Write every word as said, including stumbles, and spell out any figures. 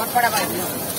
पकड़ा भाई।